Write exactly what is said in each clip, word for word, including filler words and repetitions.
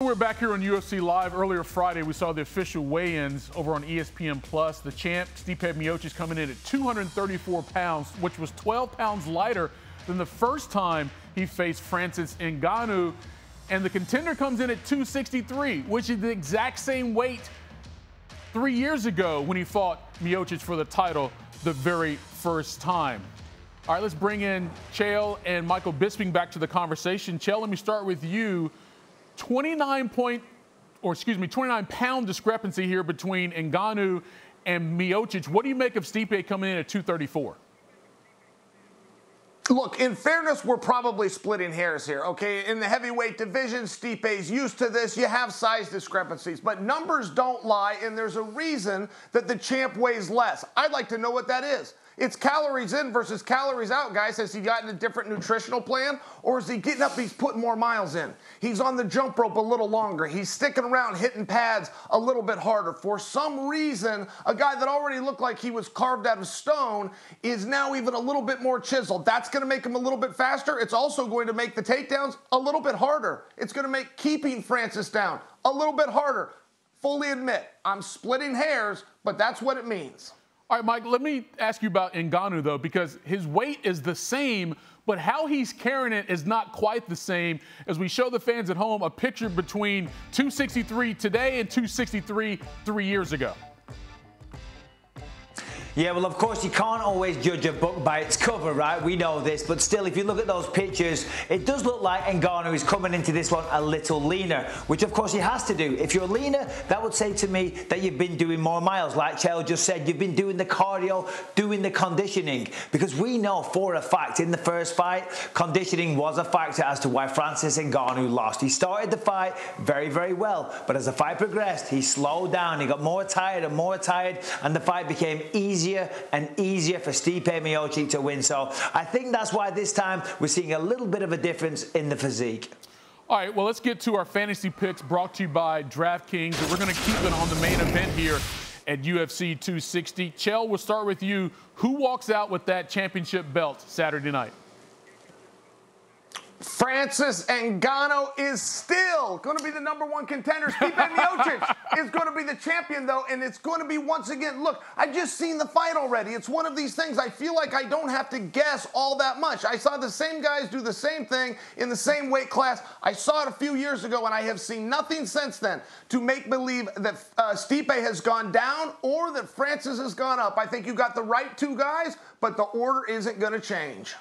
We're back here on U F C Live. Earlier Friday, we saw the official weigh-ins over on E S P N plus. The champ, Stipe Miocic, coming in at two hundred thirty-four pounds, which was twelve pounds lighter than the first time he faced Francis Ngannou. And the contender comes in at two sixty-three, which is the exact same weight three years ago when he fought Miocic for the title the very first time. All right, let's bring in Chael and Michael Bisping back to the conversation. Chael, let me start with you. twenty-nine point, or excuse me, twenty-nine pound discrepancy here between Ngannou and Miocic. What do you make of Stipe coming in at two thirty-four? Look, in fairness, we're probably splitting hairs here, okay? In the heavyweight division, Stipe's used to this. You have size discrepancies, but numbers don't lie, and there's a reason that the champ weighs less. I'd like to know what that is. It's calories in versus calories out, guys. Has he gotten a different nutritional plan? Or is he getting up, he's putting more miles in? He's on the jump rope a little longer. He's sticking around, hitting pads a little bit harder. For some reason, a guy that already looked like he was carved out of stone is now even a little bit more chiseled. That's going to make him a little bit faster. It's also going to make the takedowns a little bit harder. It's going to make keeping Francis down a little bit harder. Fully admit, I'm splitting hairs, but that's what it means. All right, Mike, let me ask you about Ngannou, though, because his weight is the same, but how he's carrying it is not quite the same. As we show the fans at home a picture between two sixty-three today and two sixty-three three years ago. Yeah, well, of course, you can't always judge a book by its cover, right? We know this. But still, if you look at those pictures, it does look like Ngannou is coming into this one a little leaner, which, of course, he has to do. If you're leaner, that would say to me that you've been doing more miles. Like Chael just said, you've been doing the cardio, doing the conditioning. Because we know for a fact, in the first fight, conditioning was a factor as to why Francis Ngannou lost. He started the fight very, very well. But as the fight progressed, he slowed down. He got more tired and more tired, and the fight became easier and easier for Stipe Miocic to win. So I think that's why this time we're seeing a little bit of a difference in the physique. All right, well, let's get to our fantasy picks brought to you by DraftKings. And we're going to keep it on the main event here at U F C two sixty. Chael, we'll start with you. Who walks out with that championship belt Saturday night? Francis Ngannou is still going to be the number one contender. Stipe Miocic is going to be the champion, though, and it's going to be once again. Look, I've just seen the fight already. It's one of these things I feel like I don't have to guess all that much. I saw the same guys do the same thing in the same weight class. I saw it a few years ago, and I have seen nothing since then to make believe that uh, Stipe has gone down or that Francis has gone up. I think you got the right two guys, but the order isn't going to change.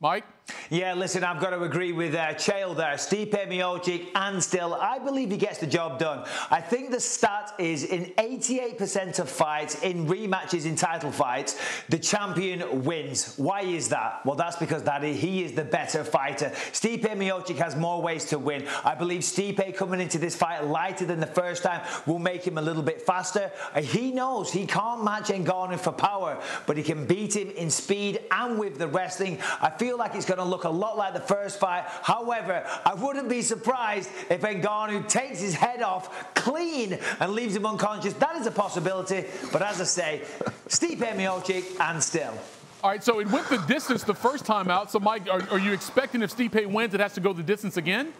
Mike? Yeah, listen, I've got to agree with uh, Chael there. Stipe Miocic, and still, I believe he gets the job done. I think the stat is in eighty-eight percent of fights, in rematches, in title fights, the champion wins. Why is that? Well, that's because that is, he is the better fighter. Stipe Miocic has more ways to win. I believe Stipe coming into this fight lighter than the first time will make him a little bit faster. He knows he can't match Ngannou for power, but he can beat him in speed and with the wrestling. I feel like it's going to look a lot like the first fight. However, I wouldn't be surprised if Ngannou takes his head off clean and leaves him unconscious. That is a possibility. But as I say, Stipe Miocic and still. All right, so it went the distance the first time out. So, Mike, are, are you expecting if Stipe wins, it has to go the distance again?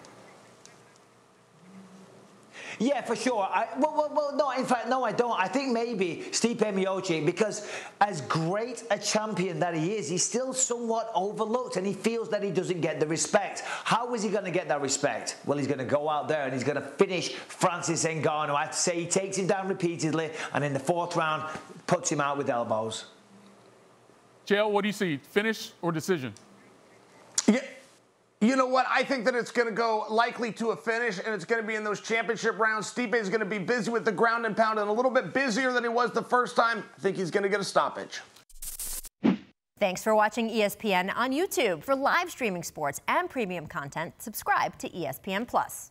Yeah, for sure. I, well, well, well, no, in fact, no, I don't. I think maybe Stipe Miocic, because as great a champion that he is, he's still somewhat overlooked, and he feels that he doesn't get the respect. How is he going to get that respect? Well, he's going to go out there and he's going to finish Francis Ngannou. I have to say he takes him down repeatedly, and in the fourth round, puts him out with elbows. Chael, what do you see? Finish or decision? Yeah. You know what? I think that it's going to go likely to a finish, and it's going to be in those championship rounds. Stipe is going to be busy with the ground and pound and a little bit busier than he was the first time. I think he's going to get a stoppage. Thanks for watching E S P N on YouTube. For live streaming sports and premium content, subscribe to E S P N plus.